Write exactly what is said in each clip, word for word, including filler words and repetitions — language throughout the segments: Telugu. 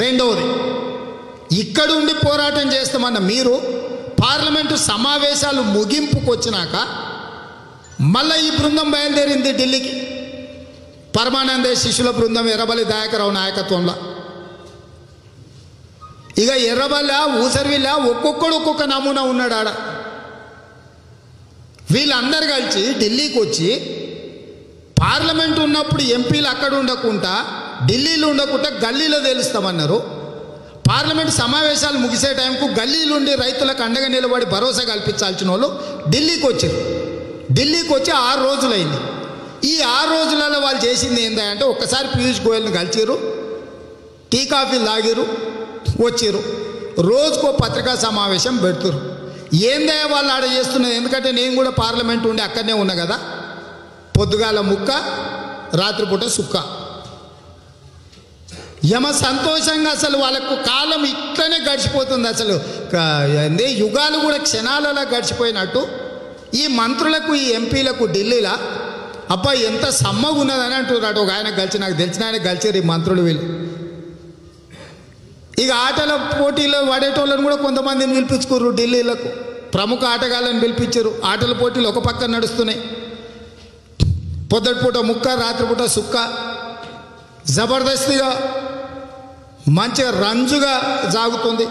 రెండోది ఇక్కడ ఉండి పోరాటం చేస్తామన్న మీరు పార్లమెంటు సమావేశాలు ముగింపుకు వచ్చినాక మళ్ళీ ఈ బృందం బయలుదేరింది ఢిల్లీకి. పరమానంద శిష్యుల బృందం ఎర్రబల్లి దయాకరావు నాయకత్వంలో ఇక ఎర్రబల్ల ఊసర్విలా ఒక్కొక్కడు ఒక్కొక్క నమూనా ఉన్నాడు. ఆడ వీళ్ళందరూ కలిసి ఢిల్లీకి వచ్చి పార్లమెంట్ ఉన్నప్పుడు ఎంపీలు అక్కడ ఉండకుండా ఢిల్లీలో ఉండకుండా గల్లీలో తెలుస్తామన్నారు. పార్లమెంట్ సమావేశాలు ముగిసే టైంకు గల్లీలుండి రైతులకు అండగా నిలబడి భరోసా కల్పించాల్సిన వాళ్ళు ఢిల్లీకి వచ్చారు. ఢిల్లీకి వచ్చి ఆరు రోజులైంది. ఈ ఆరు రోజులలో వాళ్ళు చేసింది ఏంటంటే ఒక్కసారి పీయూష్ గోయల్ని కలిసిరు, టీ కాఫీలు తాగిరు, వచ్చారు. రోజుకో పత్రికా సమావేశం పెడుతురు. ఏందయ్య వాళ్ళు ఆడ చేస్తున్నది? ఎందుకంటే నేను కూడా పార్లమెంట్ ఉండి అక్కడనే ఉన్నా కదా. పొద్దుగాల ముక్క, రాత్రిపూట సుక్క. యమ సంతోషంగా అసలు వాళ్ళకు కాలం ఇట్లనే గడిచిపోతుంది. అసలు అంటే యుగాలు కూడా క్షణాలలో గడిచిపోయినట్టు ఈ మంత్రులకు ఈ ఎంపీలకు ఢిల్లీలో అబ్బా ఎంత సమ్మగా ఉన్నదని అంటున్నాడు ఒక ఆయన గెలిచి. నాకు తెలిసిన ఆయన గెలిచారు ఈ మంత్రులు. వీళ్ళు ఇక ఆటల పోటీలో వాడేటోళ్ళని కూడా కొంతమందిని పిలిపించుకోరు. ఢిల్లీలకు ప్రముఖ ఆటగాళ్ళని పిలిపించారు. ఆటల పోటీలు ఒక పక్క నడుస్తున్నాయి. పొద్దుటిపూట ముక్క, రాత్రిపూట సుక్క. జబర్దస్తిగా మంచిగా రంజుగా సాగుతుంది.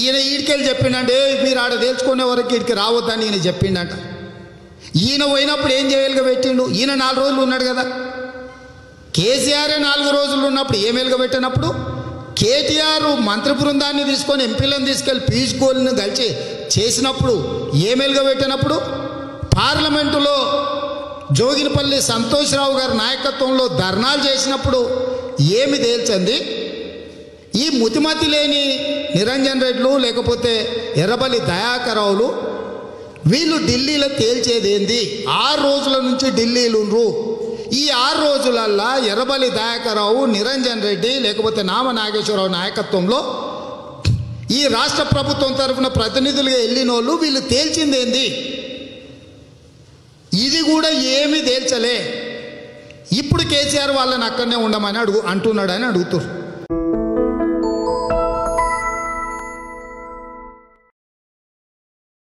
ఈయన ఈడికెళ్ళి చెప్పిండే మీరు ఆడ తేల్చుకునే వరకు ఈడికి రావద్దని ఈయన చెప్పిండంట. ఈయన పోయినప్పుడు ఏం చేయలుగా పెట్టిండు? ఈయన నాలుగు రోజులు ఉన్నాడు కదా. కేసీఆరే నాలుగు రోజులు ఉన్నప్పుడు ఏం వెలుగా పెట్టినప్పుడు కేటీఆర్ మంత్రి బృందాన్ని తీసుకొని ఎంపీలను తీసుకెళ్ళి పీయూష్ గోయల్ని కలిసి చేసినప్పుడు ఏం వెలుగా పెట్టినప్పుడు పార్లమెంటులో జోగినిపల్లి సంతోష్రావు గారి నాయకత్వంలో ధర్నాలు చేసినప్పుడు ఏమి తేల్చింది? ఈ ముతిమతి లేని నిరంజన్ రెడ్లు లేకపోతే ఎర్రబల్లి దయాకరావులు వీళ్ళు ఢిల్లీలో తేల్చేదేంది? ఆరు రోజుల నుంచి ఢిల్లీలుండ్రు. ఈ ఆరు రోజులల్లా ఎర్రబల్లి దయాకరావు, నిరంజన్ రెడ్డి లేకపోతే నామ నాగేశ్వరరావు నాయకత్వంలో ఈ రాష్ట్ర ప్రభుత్వం తరఫున ప్రతినిధులుగా వెళ్ళిన వాళ్ళు వీళ్ళు తేల్చిందేంది? ఇది కూడా ఏమీ తేల్చలే. ఇప్పుడు కేసీఆర్ వాళ్ళని అక్కడనే ఉండమని అడుగు అంటున్నాడని అడుగుతారు.